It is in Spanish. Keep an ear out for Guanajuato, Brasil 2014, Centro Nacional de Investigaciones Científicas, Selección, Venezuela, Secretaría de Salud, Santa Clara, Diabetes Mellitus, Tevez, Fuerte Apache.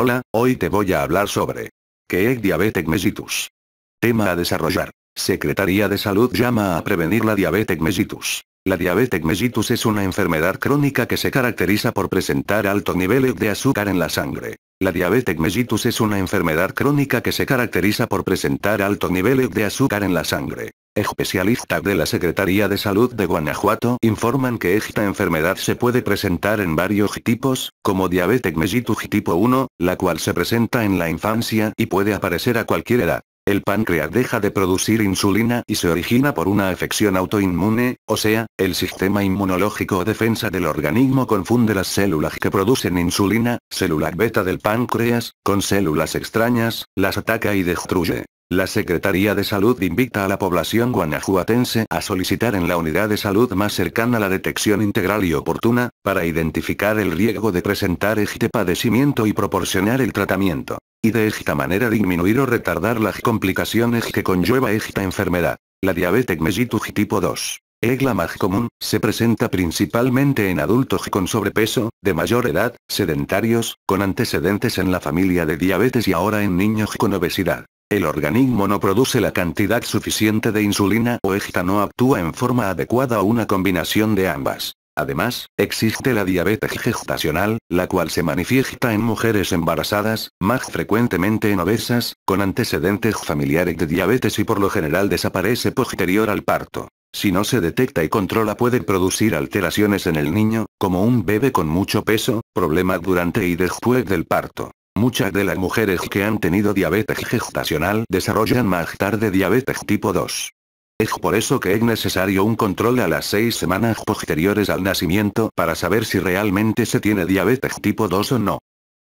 Hola, hoy te voy a hablar sobre ¿qué es Diabetes Mellitus? Tema a desarrollar. Secretaría de Salud llama a prevenir la Diabetes Mellitus. La Diabetes Mellitus es una enfermedad crónica que se caracteriza por presentar altos niveles de azúcar en la sangre. La Diabetes Mellitus es una enfermedad crónica que se caracteriza por presentar altos niveles de azúcar en la sangre. Especialistas de la Secretaría de Salud de Guanajuato informan que esta enfermedad se puede presentar en varios tipos, como Diabetes Mellitus tipo 1, la cual se presenta en la infancia y puede aparecer a cualquier edad. El páncreas deja de producir insulina y se origina por una afección autoinmune, o sea, el sistema inmunológico o defensa del organismo confunde las células que producen insulina, células beta del páncreas, con células extrañas, las ataca y destruye. La Secretaría de Salud invita a la población guanajuatense a solicitar en la unidad de salud más cercana la detección integral y oportuna, para identificar el riesgo de presentar este padecimiento y proporcionar el tratamiento, y de esta manera disminuir o retardar las complicaciones que conlleva esta enfermedad. La Diabetes Mellitus tipo 2. Es la más común, se presenta principalmente en adultos con sobrepeso, de mayor edad, sedentarios, con antecedentes en la familia de diabetes y ahora en niños con obesidad. El organismo no produce la cantidad suficiente de insulina o esta no actúa en forma adecuada o una combinación de ambas. Además, existe la diabetes gestacional, la cual se manifiesta en mujeres embarazadas, más frecuentemente en obesas, con antecedentes familiares de diabetes y por lo general desaparece posterior al parto. Si no se detecta y controla puede producir alteraciones en el niño, como un bebé con mucho peso, problemas durante y después del parto. Muchas de las mujeres que han tenido diabetes gestacional desarrollan más tarde diabetes tipo 2. Es por eso que es necesario un control a las 6 semanas posteriores al nacimiento para saber si realmente se tiene diabetes tipo 2 o no.